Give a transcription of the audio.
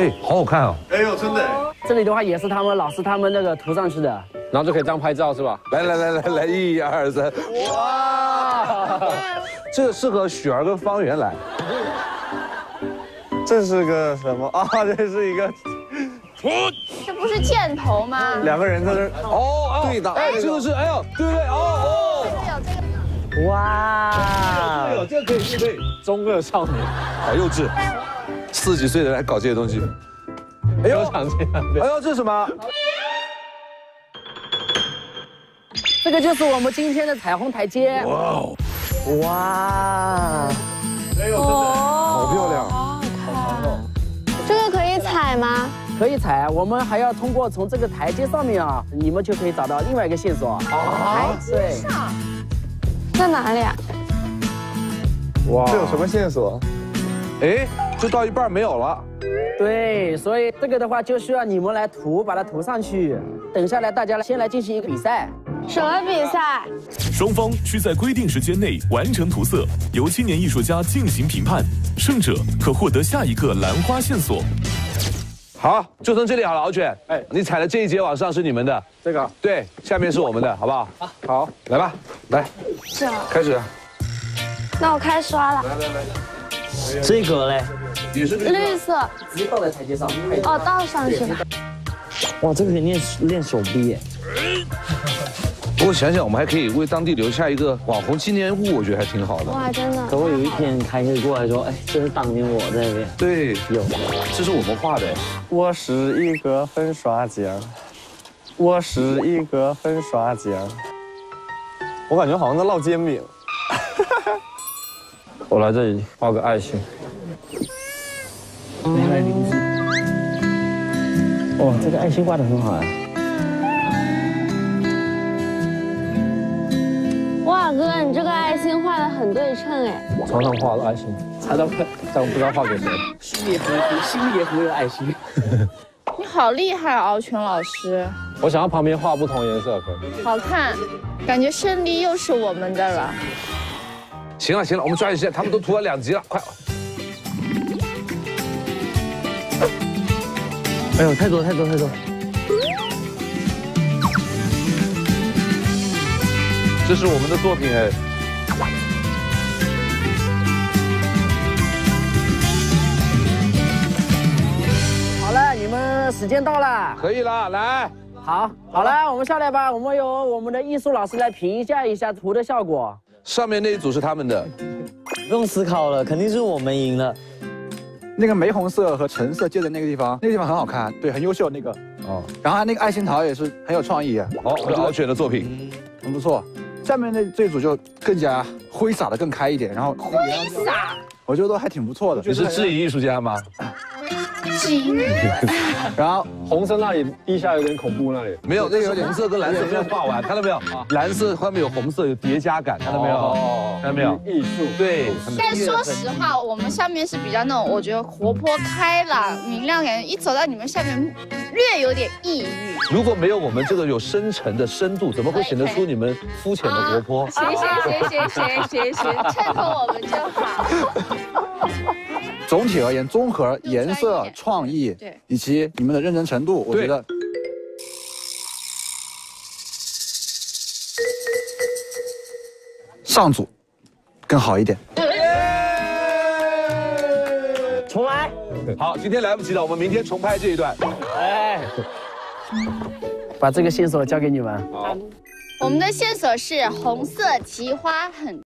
哎，好好看啊！哎呦，真的。这里的话也是他们老师他们那个涂上去的，然后就可以这样拍照是吧？来，1、2、3，哇！这个适合雪儿跟方圆来。这是个什么啊？这是一个。 这不是箭头吗？两个人在这哦，对打，哎，这个是，哎呦，对不对？哦哦，这个有这个，哇，有这个可以，中二少年，好幼稚，40几岁的来搞这些东西，哎呦，哎呦，这是什么？这个就是我们今天的彩虹台阶，哇哦，哇，哎呦，真的好漂亮，好长哦，这个可以踩吗？ 可以踩，我们还要通过从这个台阶上面啊，你们就可以找到另外一个线索。啊，对，在哪里啊？哇，这有什么线索？哎，就到一半没有了。对，所以这个的话就需要你们来涂，把它涂上去。等下来，大家先来进行一个比赛。什么比赛？双方需在规定时间内完成涂色，由青年艺术家进行评判，胜者可获得下一个兰花线索。 好，就从这里好了，敖犬。哎，你踩的这一节往上是你们的，这个对，下面是我们的，好不好？好，好，来吧，来，这样开始。那我开始刷了。来，这个嘞，也是绿色，直接倒在台阶上。哦，倒上去了。哇，这个可以练手臂耶。不过想想，我们还可以为当地留下一个网红纪念物，我觉得还挺好的。哇，真的。可我有一天开车过来说，哎，这是当年我在那边。对，有，这是我们画的。 我是一个粉刷匠，我是一个粉刷匠。我感觉好像在烙煎饼。我来这里画个爱心。没来灵机。哦，这个爱心画得很好啊。哇，哥，你这个爱心画得很对称哎。常常画的爱心，常常画，但我不知道画给谁。 心里也很有爱心。你好厉害，敖犬老师。我想要旁边画不同颜色，可以。好看，感觉胜利又是我们的了。行了行了，我们抓紧时间，他们都涂了2级了，快！哎呦，太多！这是我们的作品哎。 我们时间到了，可以了，来，好了，我们下来吧。我们由我们的艺术老师来评价一下图的效果。上面那一组是他们的，不用思考了，肯定是我们赢了。那个玫红色和橙色接的那个地方，那个地方很好看，对，很优秀那个。哦，然后那个爱心桃也是很有创意。哦，敖犬的作品，很不错。下面那这组就更加挥洒的更开一点，然后挥洒，我觉得都还挺不错的。你是质疑艺术家吗？ 然后红色那里地下有点恐怖，那里没有，那个红色跟蓝色没有画完，看到没有？蓝色后面有红色，有叠加感，看到没有？哦，看到没有？艺术对。但说实话，我们上面是比较那种，我觉得活泼开朗、明亮感觉，一走到你们下面，略有点抑郁。如果没有我们这个有深沉的深度，怎么会显得出你们肤浅的活泼？行，衬托我们就好。 总体而言，综合颜色、创意，以及你们的认真程度，我觉得。上组更好一点。重来。好，今天来不及了，我们明天重拍这一段。哎，把这个线索交给你们。好，我们的线索是红色奇花很。